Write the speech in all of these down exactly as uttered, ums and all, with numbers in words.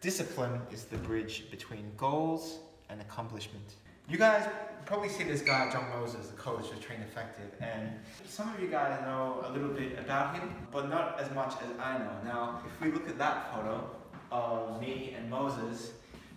Discipline is the bridge between goals and accomplishment. You guys probably see this guy, John Moses, the coach of Train Effective, and some of you guys know a little bit about him, but not as much as I know. Now, if we look at that photo of me and Moses,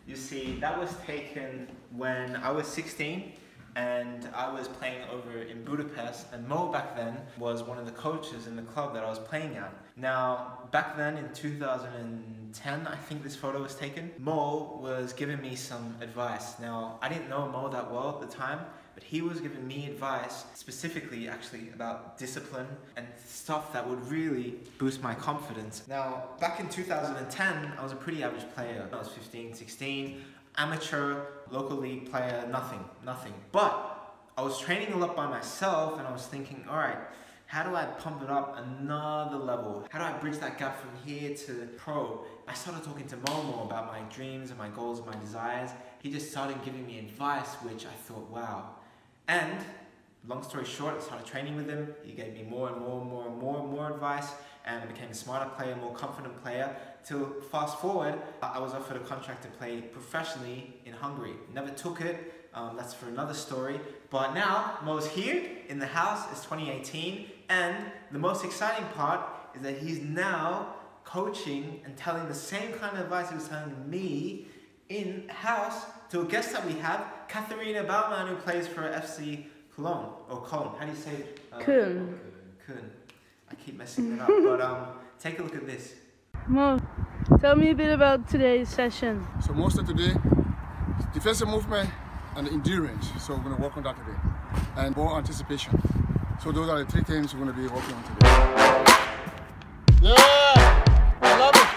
you see that was taken when I was sixteen, and I was playing over in Budapest, and Mo back then was one of the coaches in the club that I was playing at. Now, back then in two thousand ten, I think this photo was taken, Mo was giving me some advice. Now, I didn't know Mo that well at the time, but he was giving me advice specifically actually about discipline and stuff that would really boost my confidence. Now, back in two thousand ten, I was a pretty average player. I was fifteen, sixteen. Amateur, local league player, nothing, nothing. But I was training a lot by myself, and I was thinking, all right, how do I pump it up another level? How do I bridge that gap from here to pro? I started talking to Momo about my dreams and my goals and my desires. He just started giving me advice, which I thought, wow. And long story short, I started training with him. He gave me more and more and more and more and more advice, and I became a smarter player, more confident player. Till fast forward, I was offered a contract to play professionally in Hungary. Never took it, um, that's for another story. But now, Mo's here in the house, it's twenty eighteen, and the most exciting part is that he's now coaching and telling the same kind of advice he was telling me in house to a guest that we have, Katharina Baumann, who plays for F C Köln, or Köln, how do you say it? Um, Köln. Köln. I keep messing it up, but um, take a look at this. Mo, tell me a bit about today's session. So mostly today, defensive movement and endurance. So we're going to work on that today. And more anticipation. So those are the three things we're going to be working on today. Yeah! I love it!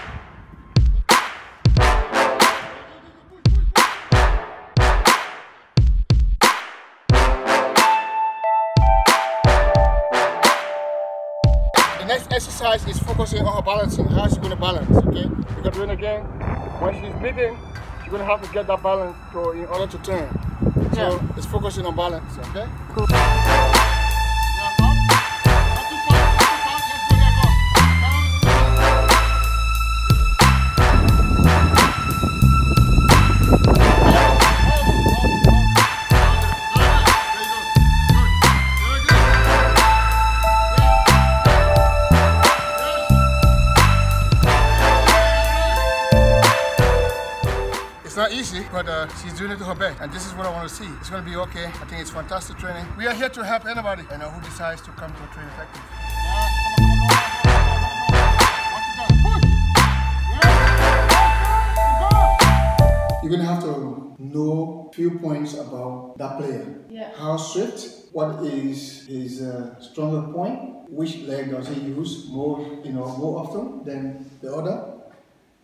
The next exercise is focusing on her balancing, how she's going to balance, okay? Because when again, when she's breathing, she's going to have to get that balance to, in order to turn. So yeah. It's focusing on balance, okay? Cool. It's not easy, but uh, she's doing it to her best, and this is what I want to see. It's going to be okay. I think it's fantastic training. We are here to help anybody, you know, who decides to come to a Train Effective. Yeah, come on, come on, come on. You're going to have to know a few points about that player. Yeah. How swift, what is his uh, stronger point, which leg does he use more, you know, more often than the other.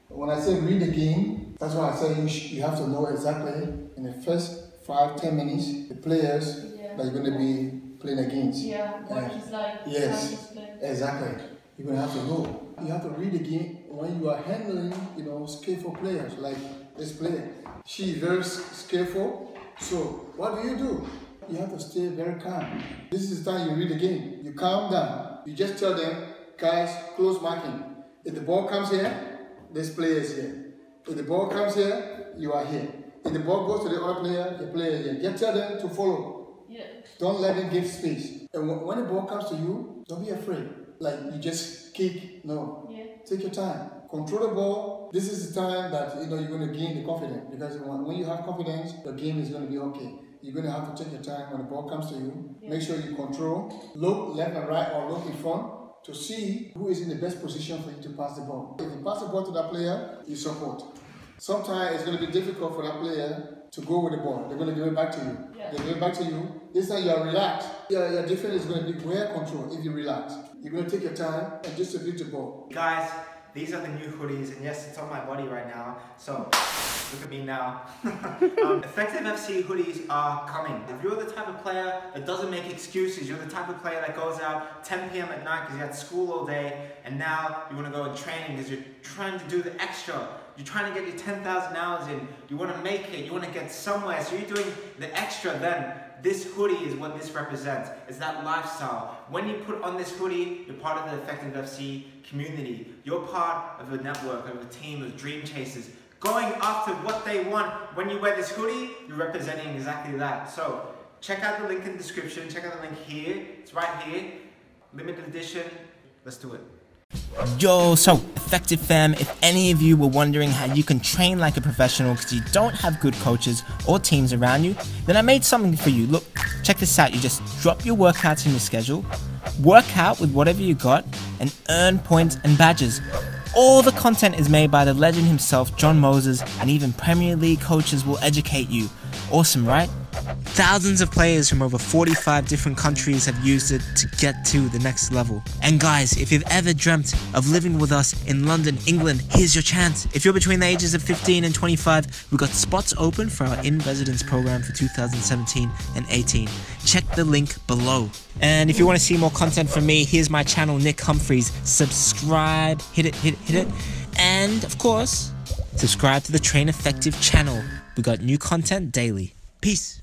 When I say read the game, that's why I say you, you have to know exactly in the first five, ten minutes the players yeah. that you're going to be playing against. Yeah, what and he's like. Yes, exactly. You're going to have to know. You have to read the game when you are handling, you know, skillful players like. This player. She's very skillful. So what do you do? You have to stay very calm. This is the time you read the game. You calm down. You just tell them, guys, close marking. If the ball comes here, this player is here. If the ball comes here, you are here. If the ball goes to the other player, the player is here. Just tell them to follow. Yeah. Don't let them give space. And when the ball comes to you, don't be afraid. Like you just kick. No. Yeah. Take your time. Control the ball. This is the time that you know you're going to gain the confidence, because when you have confidence, your game is going to be okay. You're going to have to take your time when the ball comes to you. Yeah. Make sure you control. Look left and right, or look in front to see who is in the best position for you to pass the ball. If you pass the ball to that player, you support. Sometimes it's going to be difficult for that player to go with the ball. They're going to give it back to you. Yeah. They give it back to you. This time you are relaxed. Your, your defense is going to be well controlled if you relax. You're going to take your time and distribute the ball. Guys. These are the new hoodies, and yes, it's on my body right now, so look at me now. um, Effective F C hoodies are coming. If you're the type of player that doesn't make excuses, you're the type of player that goes out ten p m at night because you had school all day, and now you want to go and train because you're trying to do the extra. You're trying to get your ten thousand hours in. You want to make it. You want to get somewhere, so you're doing the extra then. This hoodie is what this represents. It's that lifestyle. When you put on this hoodie, you're part of the Effective F C community. You're part of a network, of a team of dream chasers. going after what they want. When you wear this hoodie, you're representing exactly that. So check out the link in the description, check out the link here, it's right here, limited edition, let's do it. Yo, so Effective fam, if any of you were wondering how you can train like a professional because you don't have good coaches or teams around you, then I made something for you. Look, check this out. You just drop your workouts in your schedule, work out with whatever you got, and earn points and badges. All the content is made by the legend himself, John Moses, and even Premier League coaches will educate you. Awesome, right? Thousands of players from over forty-five different countries have used it to get to the next level. And guys, if you've ever dreamt of living with us in London, England, here's your chance. If you're between the ages of fifteen and twenty-five, we've got spots open for our in-residence program for two thousand seventeen and eighteen. Check the link below. And if you want to see more content from me, here's my channel, Nick Humphreys. Subscribe, hit it, hit it, hit it. And of course, subscribe to the Train Effective channel. We've got new content daily. Peace.